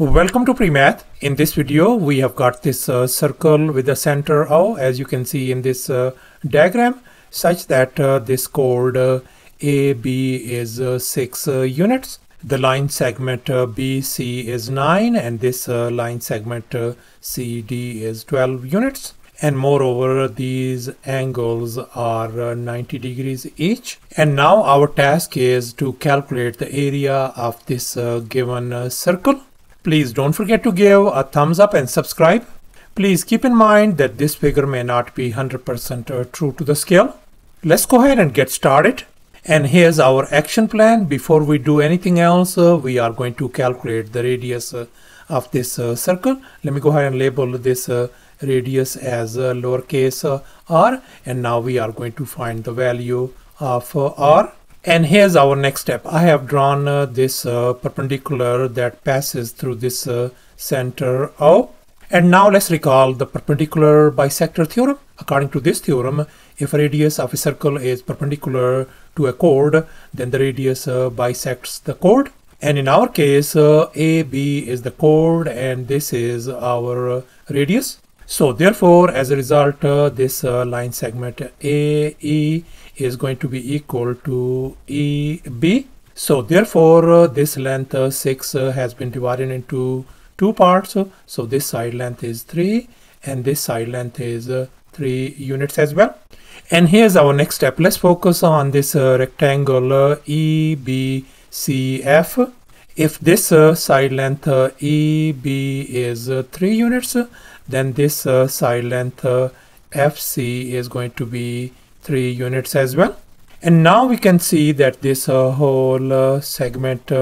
Welcome to PreMath. In this video we have got this circle with a center O, as you can see in this diagram, such that this chord AB is 6 units. The line segment BC is 9, and this line segment CD is 12 units. And moreover, these angles are 90 degrees each. And now our task is to calculate the area of this given circle. Please don't forget to give a thumbs up and subscribe. Please keep in mind that this figure may not be 100% true to the scale. Let's go ahead and get started. And here's our action plan. Before we do anything else, we are going to calculate the radius of this circle. Let me go ahead and label this radius as lowercase r, and now we are going to find the value of r. And here's our next step. I have drawn this perpendicular that passes through this center O. And now let's recall the perpendicular bisector theorem. According to this theorem, if a radius of a circle is perpendicular to a chord, then the radius bisects the chord. And in our case, AB is the chord and this is our radius. So therefore, as a result, this line segment AE is going to be equal to EB. So therefore, this length 6 has been divided into two parts. So this side length is 3 and this side length is 3 units as well. And here's our next step. Let's focus on this rectangle EBCF. If this side length EB is 3 units, then this side length FC is going to be 3 units as well. And now we can see that this whole segment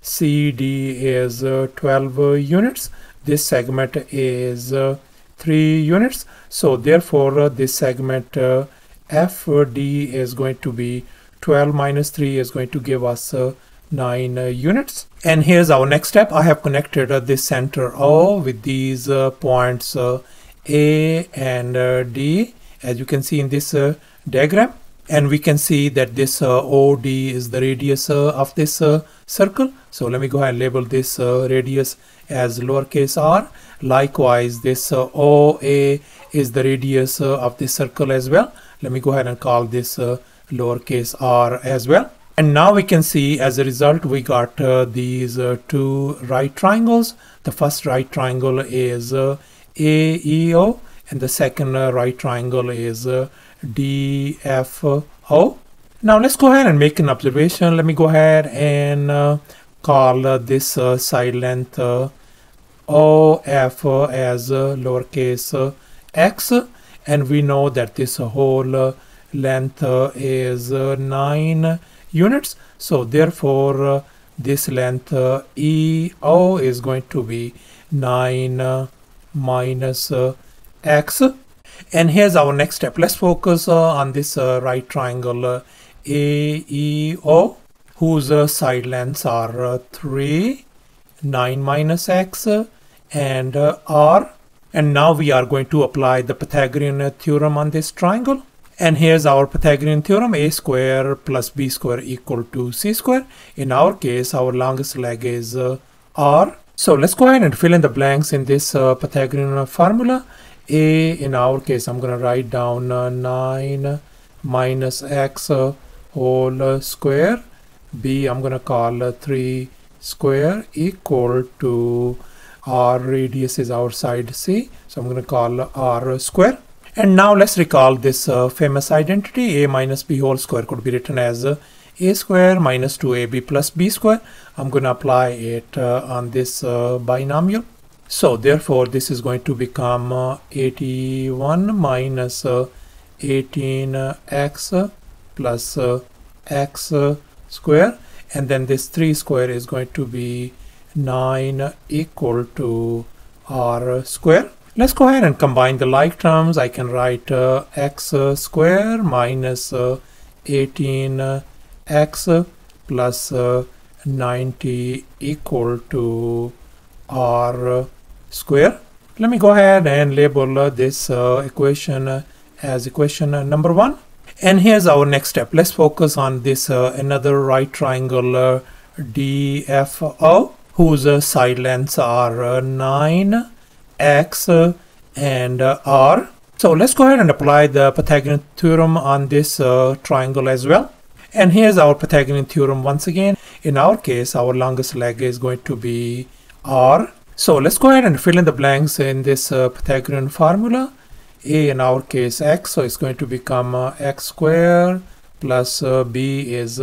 CD is 12 units. This segment is 3 units. So therefore, this segment FD is going to be 12 minus 3 is going to give us 9 units. And here's our next step. I have connected this center O with these points A and D, as you can see in this diagram. And we can see that this OD is the radius of this circle. So let me go ahead and label this radius as lowercase r. Likewise, this OA is the radius of this circle as well. Let me go ahead and call this lowercase r as well. And now we can see, as a result, we got these two right triangles. The first right triangle is AEO and the second right triangle is DFO. Now let's go ahead and make an observation. Let me go ahead and call this side length OF as lowercase x, and we know that this whole length is 9 units. So therefore, this length EO is going to be 9 minus x. And here's our next step. Let's focus on this right triangle AEO, whose side lengths are 3, 9 minus x, and r. And now we are going to apply the Pythagorean theorem on this triangle. And here's our Pythagorean theorem: a square plus b square equal to c square. In our case, our longest leg is r. So let's go ahead and fill in the blanks in this Pythagorean formula. A, in our case, I'm going to write down 9 minus x whole square. B, I'm going to call 3 square equal to r radius is our side c. So I'm going to call r square. And now let's recall this famous identity. A minus b whole square could be written as a square minus 2ab plus b square. I'm going to apply it on this binomial. So therefore, this is going to become 81 minus 18x plus x square. And then this 3 square is going to be 9 equal to r square. Let's go ahead and combine the like terms. I can write x square minus 18x plus 90 equal to r square. Let me go ahead and label this equation as equation number 1. And here's our next step. Let's focus on this another right triangle DFO. whose side lengths are 9, x, and r. So let's go ahead and apply the Pythagorean theorem on this triangle as well. And here's our Pythagorean theorem once again. In our case, our longest leg is going to be r. So let's go ahead and fill in the blanks in this Pythagorean formula. A in our case x, so it's going to become x squared plus b is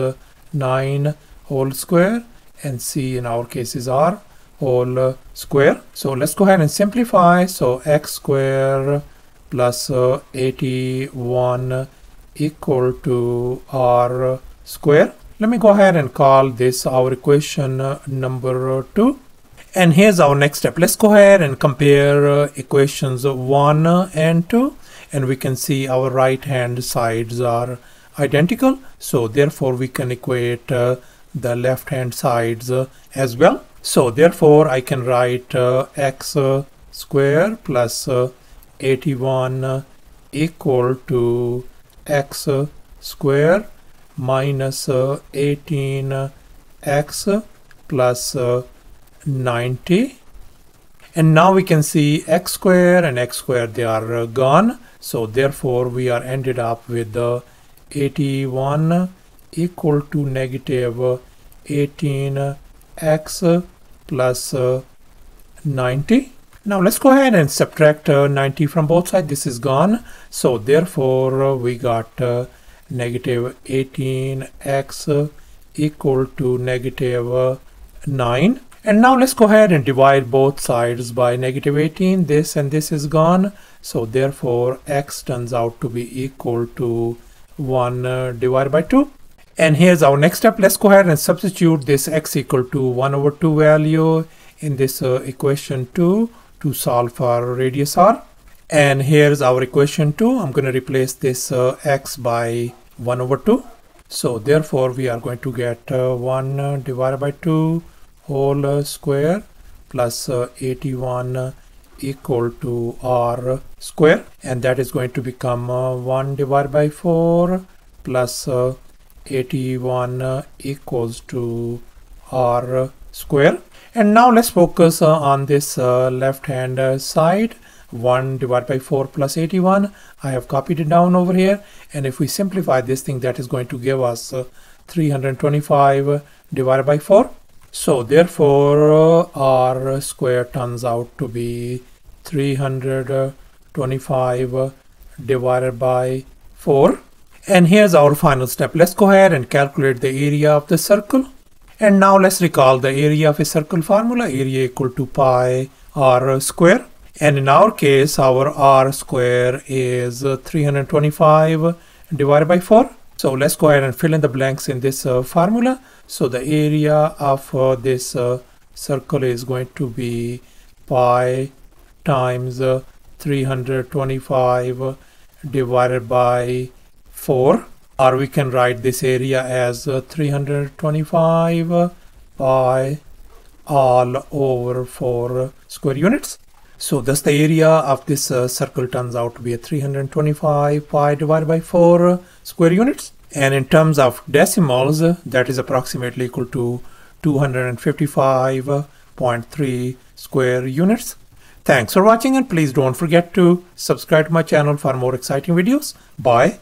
9 whole square, and c in our case is r whole square. So let's go ahead and simplify. So x squared plus 81 equal to r square. Let me go ahead and call this our equation number 2. And here's our next step. Let's go ahead and compare equations 1 and 2, and we can see our right hand sides are identical, so therefore we can equate the left hand sides as well. So therefore I can write x square plus 81 equal to x square minus 18x plus 90. And now we can see x square and x square, they are gone, so therefore we are ended up with 81 equal to negative 18x plus 90. Now let's go ahead and subtract 90 from both sides. This is gone, so therefore we got negative 18x equal to negative 9. And now let's go ahead and divide both sides by negative 18. This and this is gone, so therefore x turns out to be equal to 1 divided by 2. And here's our next step. Let's go ahead and substitute this x equal to 1 over 2 value in this equation 2 to solve for radius r. And here's our equation 2. I'm going to replace this x by 1 over 2. So therefore we are going to get 1 divided by 2 whole square plus 81 equal to r square, and that is going to become 1 divided by 4 plus 81 equals to r square. And now let's focus on this left hand side. 1 divided by 4 plus 81, I have copied it down over here, and if we simplify this thing, that is going to give us 325 divided by 4. So therefore r square turns out to be 325 divided by 4. And here's our final step. Let's go ahead and calculate the area of the circle. And now let's recall the area of a circle formula. Area equal to pi r square, and in our case our r square is 325 divided by 4. So let's go ahead and fill in the blanks in this formula. So the area of this circle is going to be pi times 325 divided by 4, or we can write this area as 325 pi all over 4 square units. So thus the area of this circle turns out to be 325 pi divided by 4 square units. And in terms of decimals, that is approximately equal to 255.3 square units. Thanks for watching, and please don't forget to subscribe to my channel for more exciting videos. Bye.